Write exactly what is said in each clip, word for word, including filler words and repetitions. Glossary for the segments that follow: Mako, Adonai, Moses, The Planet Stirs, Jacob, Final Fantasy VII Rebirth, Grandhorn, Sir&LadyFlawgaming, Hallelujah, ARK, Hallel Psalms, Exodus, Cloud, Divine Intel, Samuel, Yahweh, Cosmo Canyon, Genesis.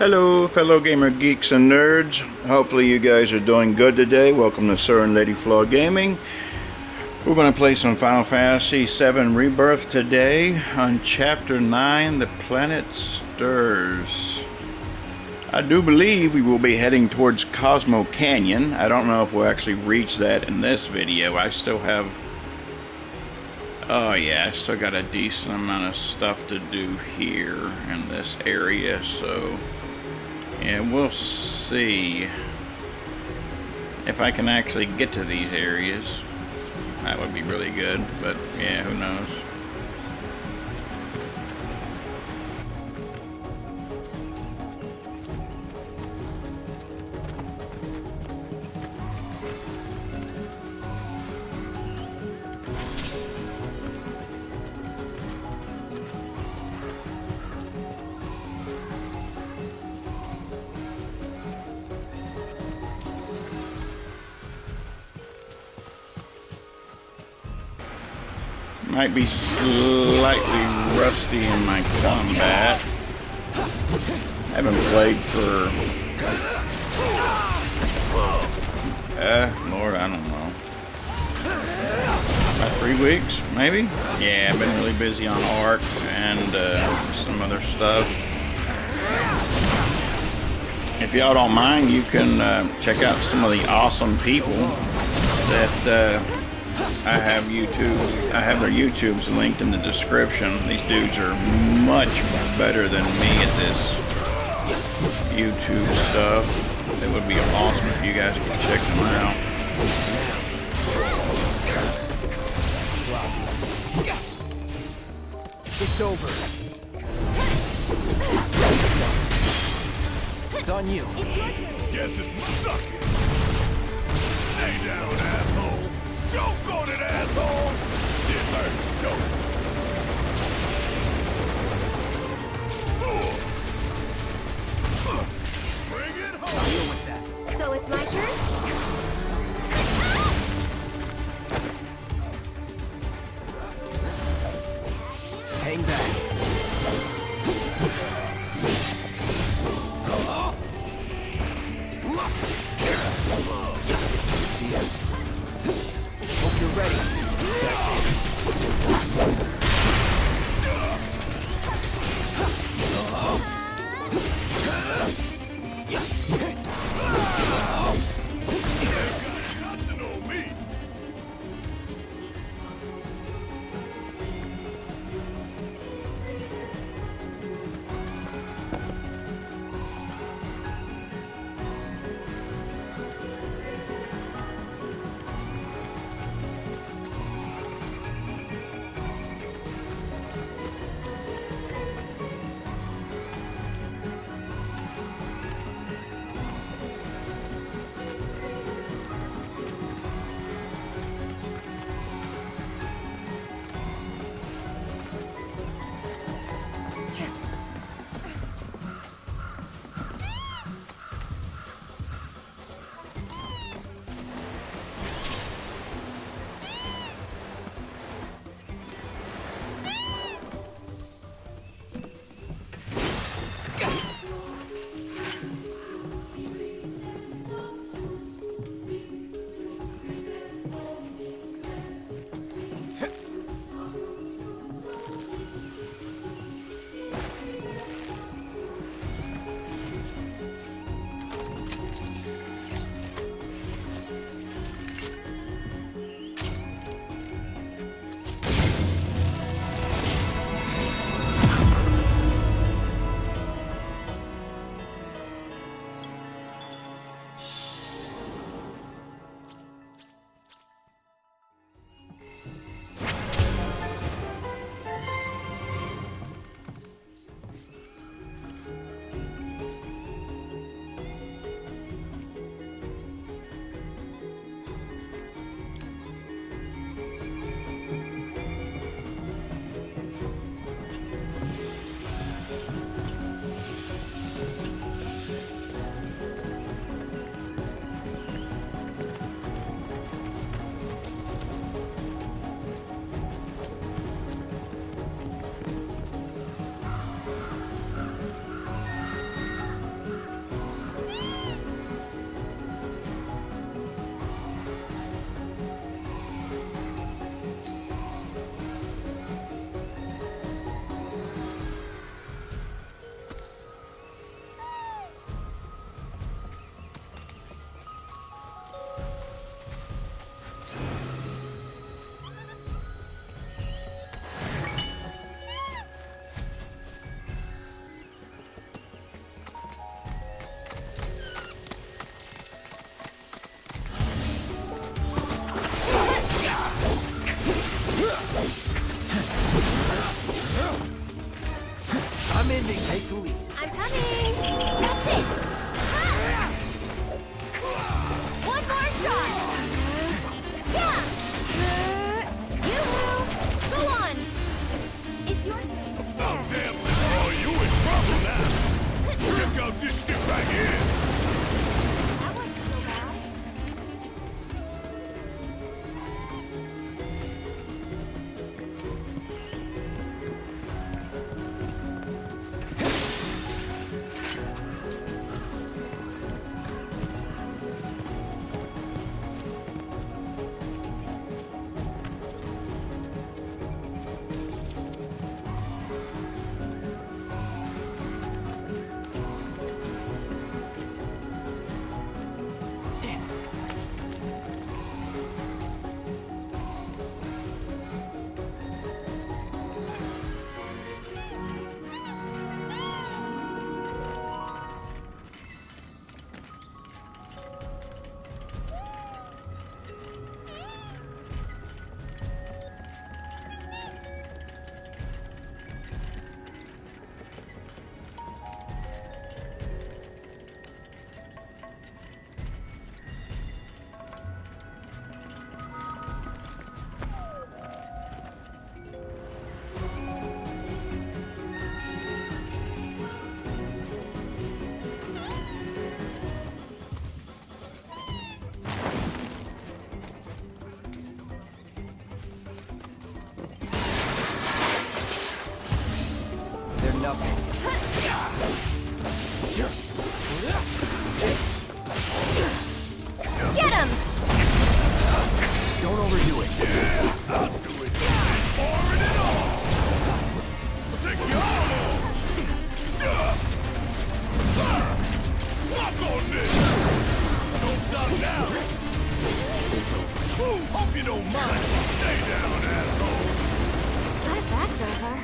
Hello fellow gamer geeks and nerds, hopefully you guys are doing good today. Welcome to Sir and Lady Flaw Gaming. We're going to play some Final Fantasy seven Rebirth today on Chapter nine, The Planet Stirs. I do believe we will be heading towards Cosmo Canyon. I don't know if we'll actually reach that in this video. I still have... Oh yeah, I still got a decent amount of stuff to do here in this area, so... Yeah, we'll see if I can actually get to these areas. That would be really good, but yeah, who knows. Might be slightly rusty in my combat. I haven't played for... Uh, Lord, I don't know. About three weeks, maybe? Yeah, I've been really busy on ARK and uh, some other stuff. If y'all don't mind, you can uh, check out some of the awesome people that... Uh, I have YouTube. I have their YouTubes linked in the description. These dudes are much better than me at this YouTube stuff. It would be awesome if you guys could check them out. It's over. It's on you. Guess it's sucking. Stay down, asshole. Joke on it, asshole! It hurts, joke. Bring it home! So it's my turn? Hang back. up. Get him! Don't overdo it. Yeah, I'll do it. Or it all. Take your lock on this. Don't stop now. Ooh, hope you don't mind. Stay down, asshole. Glad that's over.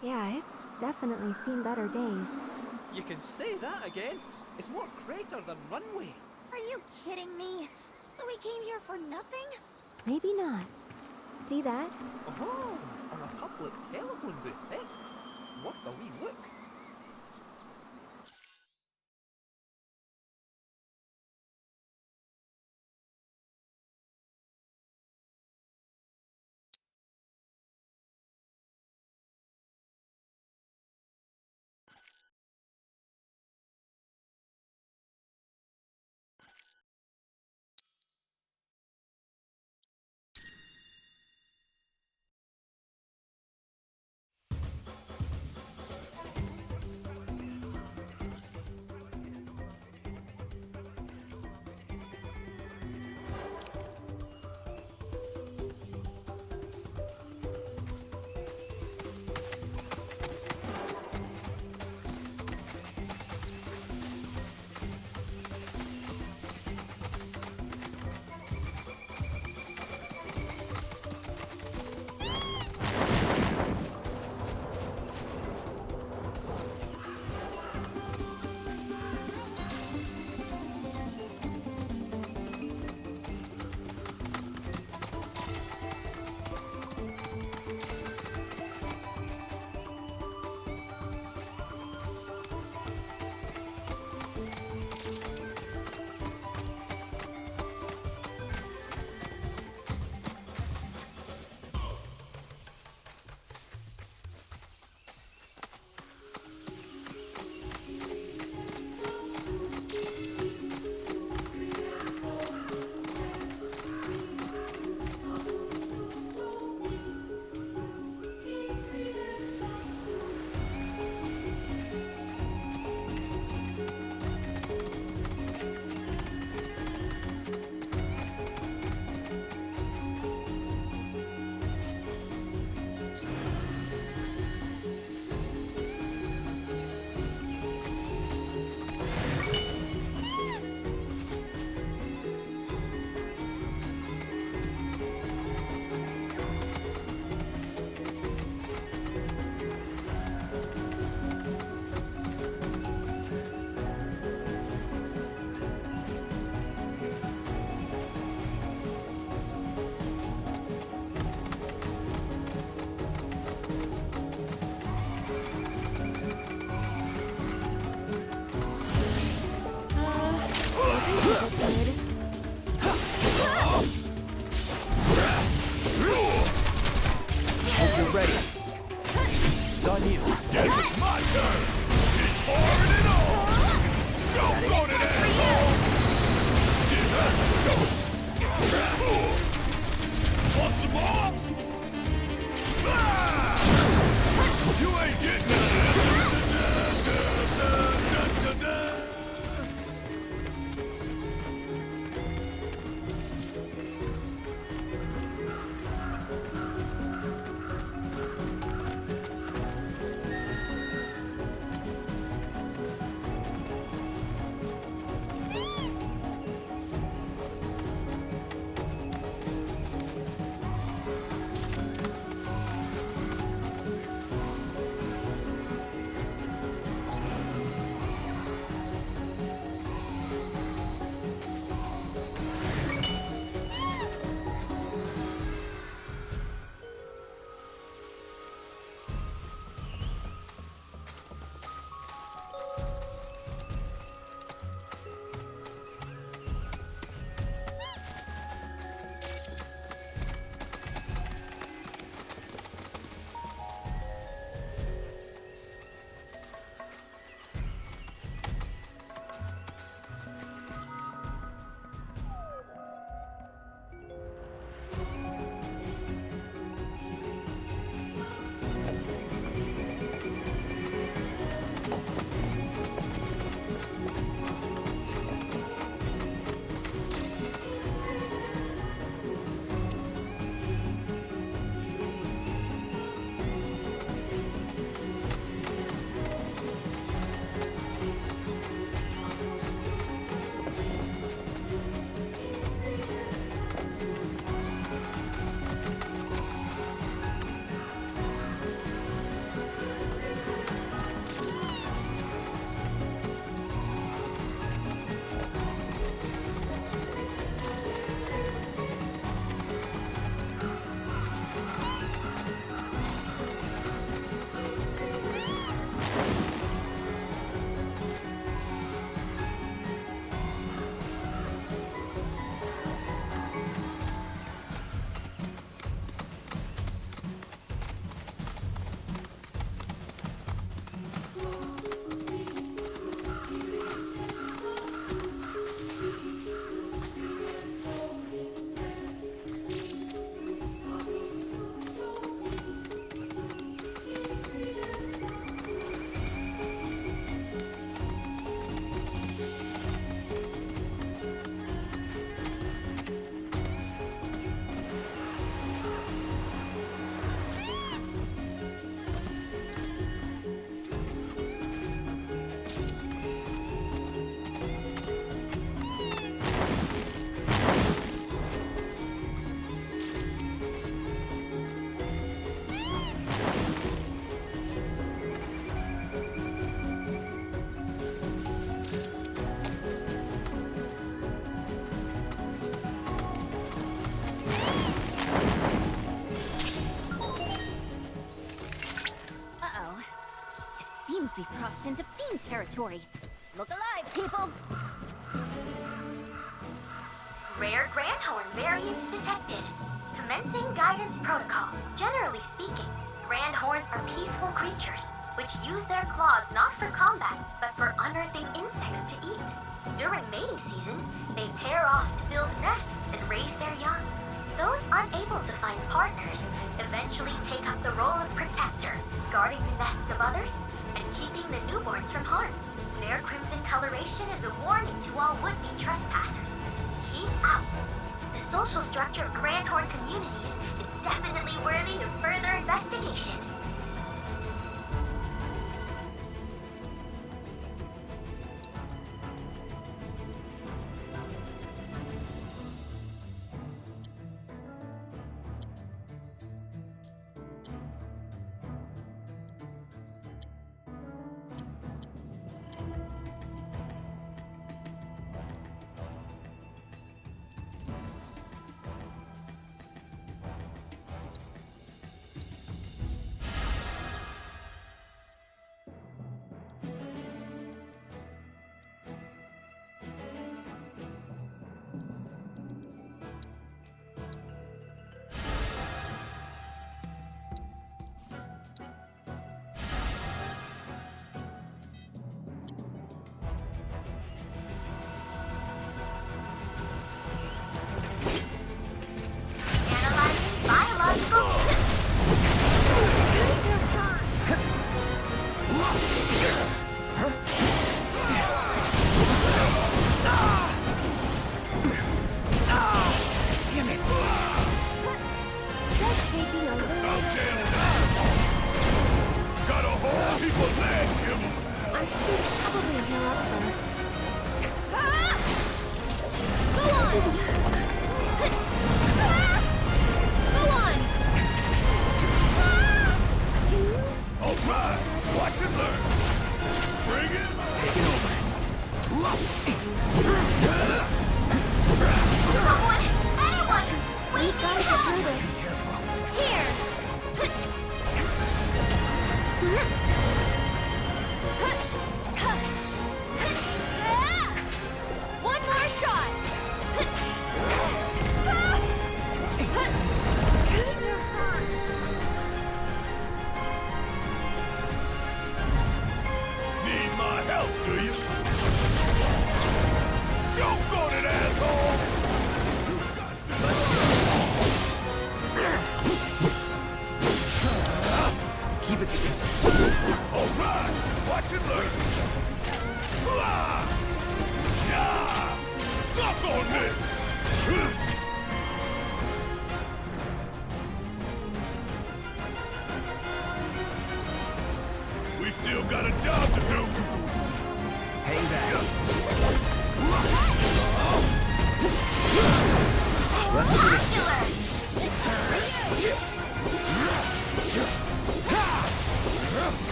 Yeah, it's definitely seen better days. You can say that again. It's more crater than runway. Are you kidding me? So we came here for nothing? Maybe not. See that? Oh, on a public telephone booth, eh? What a wee look. into fiend territory. Look alive, people! Rare Grandhorn variant detected. Commencing guidance protocol. Generally speaking, Grandhorns are peaceful creatures, which use their claws not for combat, but for unearthing insects to eat. During mating season, they pair off to build nests and raise their young. Those unable to find partners eventually take up the role of protector, guarding the nests of others and keeping the newborns from harm. Their crimson coloration is a warning to all would-be trespassers. Keep out. The social structure of Grandhorn communities is definitely worthy of further investigation.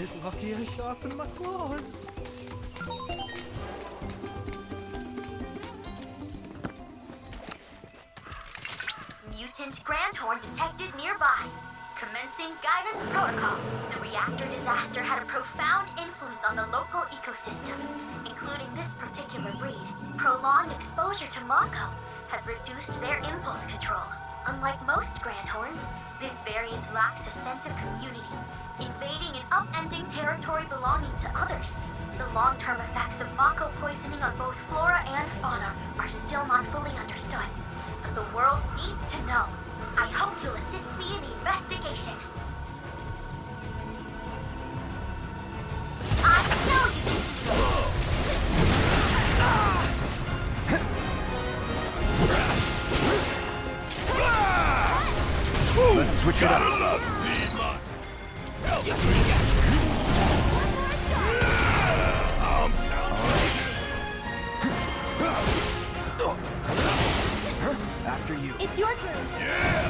It's lucky I sharpened my claws. Mutant Grandhorn detected nearby. Commencing guidance protocol. The reactor disaster had a profound influence on the local ecosystem, including this particular breed. Prolonged exposure to Mako has reduced their impulse control. Unlike most Grandhorns, this variant lacks a sense of community, invading and upending territory belonging to others. The long-term effects of Mako poisoning on both flora and fauna are still not fully understood. But the world needs to know. I hope you'll assist me in the investigation. I know you can do it. Let's switch it up. After you. It's your turn. Yeah.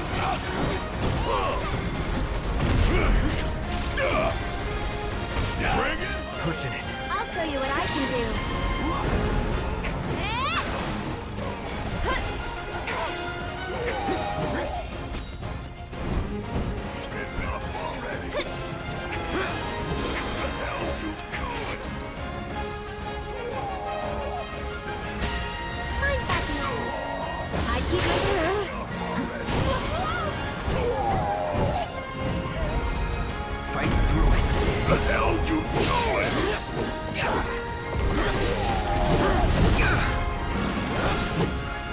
Bring it. Pushing it. I'll show you what I can do. Enough already. What the hell you doing? Fight through it. The hell you doing?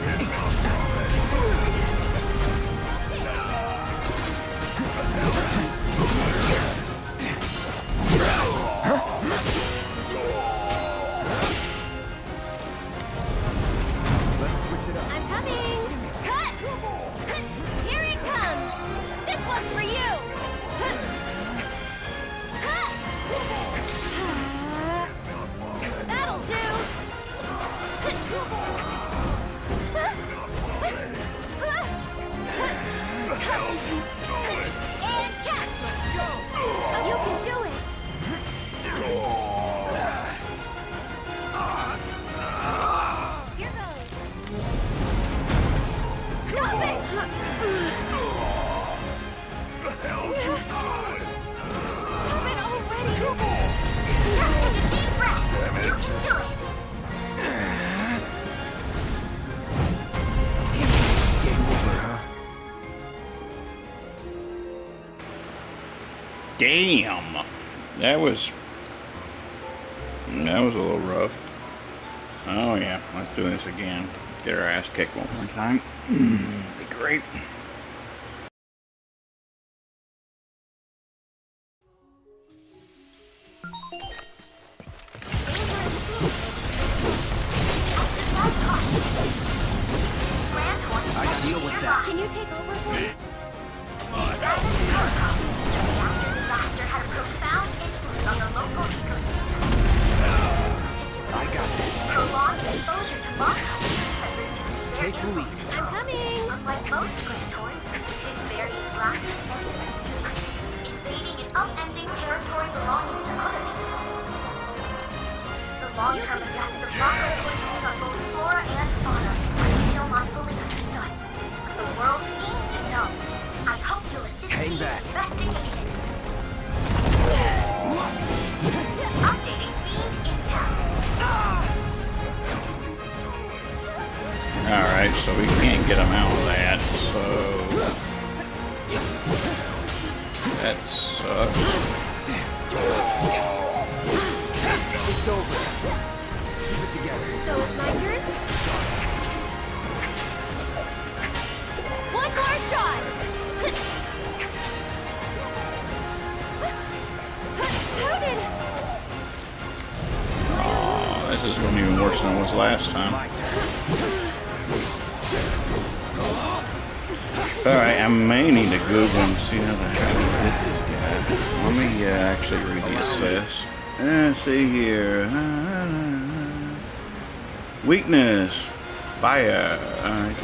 Let's switch it up. I'm coming. Cut. Here it comes. This one's for you. That'll do. How you do it? And catch. Let's go. You can do it. Here goes. Stop it. The hell you do it? Just take a deep breath. Damn it. You can do it. Game over, huh? Damn. That was... That was a little rough. Oh yeah, let's do this again. Get our ass kicked one more time. Be great. Weakness, fire, uh, again.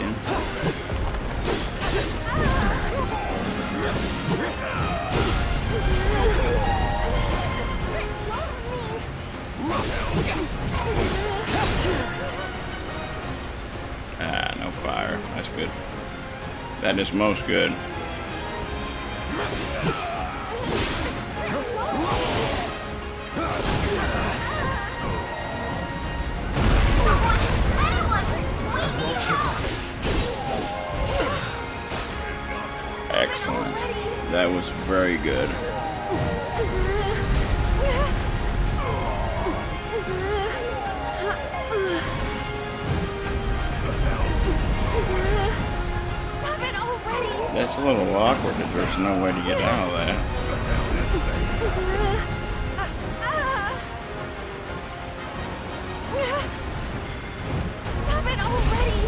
that is most good. Excellent. That was very good. That's a little awkward if there's no way to get out of that. Stop it already!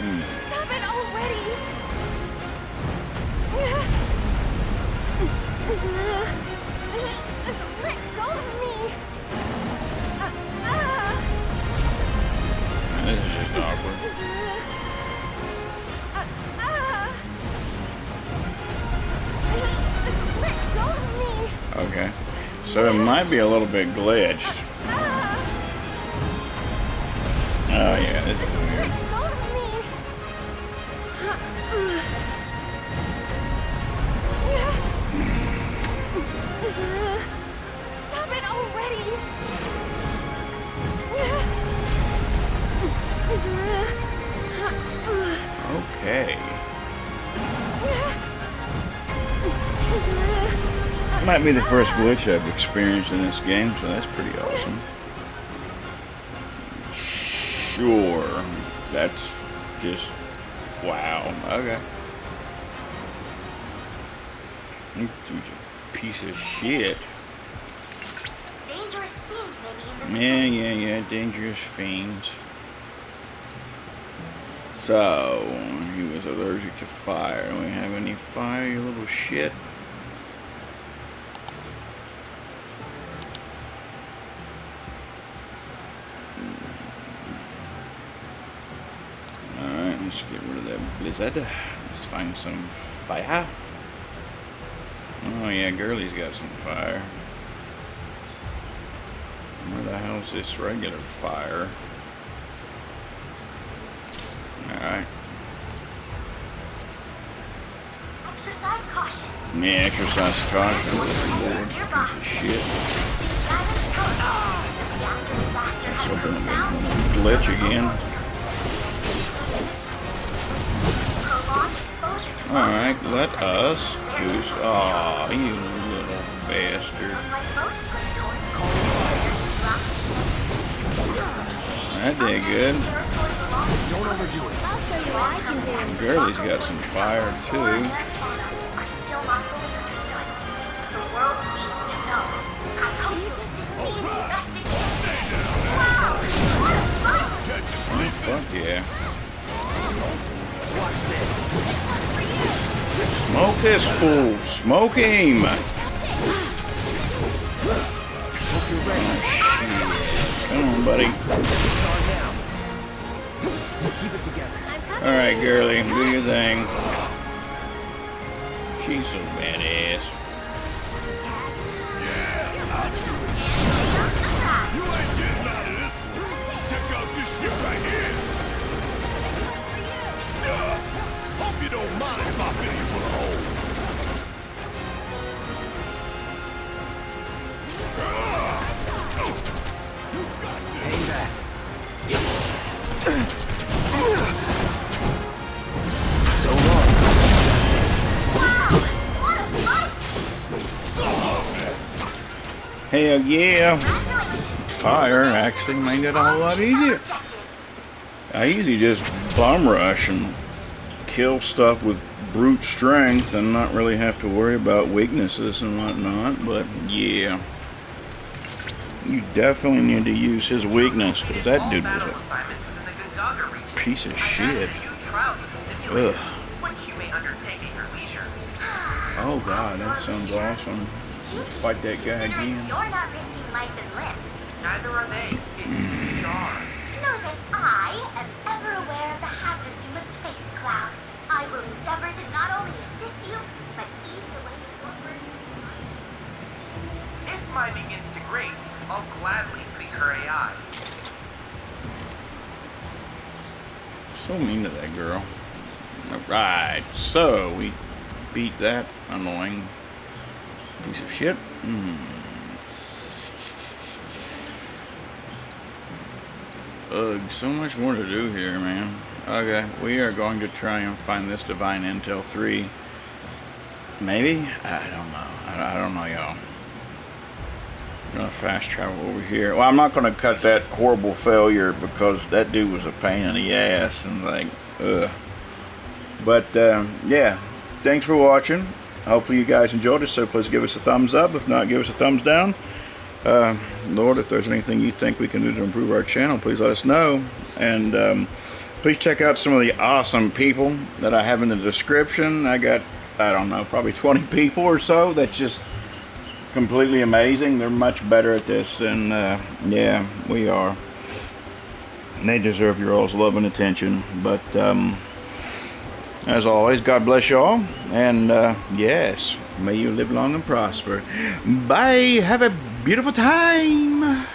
Hmm. Stop it already! Let go of me! This is just awkward. Okay, so it might be a little bit glitched. Oh yeah, this is weird. Stop it already. Okay. Might be the first glitch I've experienced in this game, so that's pretty awesome. Sure, that's just wow. Okay. You piece of shit. Dangerous fiends. Yeah, yeah, yeah. Dangerous fiends. So he was allergic to fire. Don't we have any fire, you little shit? Let's get rid of that blizzard. Let's find some fire. Oh yeah, Girlie's got some fire. Where the hell is this regular fire? Alright. Exercise caution. Yeah, exercise caution. Piece of shit. Let's open the glitch again. Alright, let us goose. Aw, you little bastard. That did good. Girlie's got some fire, too. Oh, fuck yeah. Watch this. This one's for you. Smoke this fool. Smoke him. Oh, come on, buddy. Alright, Girlie, do your thing. She's so badass. You ain't getting out of this one. Check out this shit right here. Hope you don't mind if I fill you for the hole. You got this. Back. So long. Wow! What a fight! Hell yeah! Fire actually made it a whole lot easier. I usually just bomb rush and kill stuff with brute strength and not really have to worry about weaknesses and whatnot, but yeah, you definitely need to use his weakness because that dude was a piece of shit. Ugh. Oh god, that sounds awesome. Fight that guy again. Neither are they. It's bizarre. Know that I am ever aware of the hazards you must face, Cloud. I will endeavor to not only assist you, but ease the way forward. If mine begins to grate, I'll gladly tweak her A I. So mean to that girl. Alright, so we beat that annoying piece of shit. Mm. Ugh, so much more to do here, man. Okay, we are going to try and find this Divine Intel three. Maybe? I don't know. I, I don't know, y'all. I'm gonna fast travel over here. Well, I'm not gonna cut that horrible failure because that dude was a pain in the ass and like, ugh. But um, yeah, thanks for watching. Hopefully you guys enjoyed it. So please give us a thumbs up. If not, give us a thumbs down. Uh, Lord, if there's anything you think we can do to improve our channel, please let us know. And um, please check out some of the awesome people that I have in the description. I got, I don't know, probably twenty people or so that just completely amazing. They're much better at this than uh, yeah, we are, and they deserve your all's love and attention. But um, as always, God bless y'all, and uh, yes, may you live long and prosper. Bye. Have a beautiful time.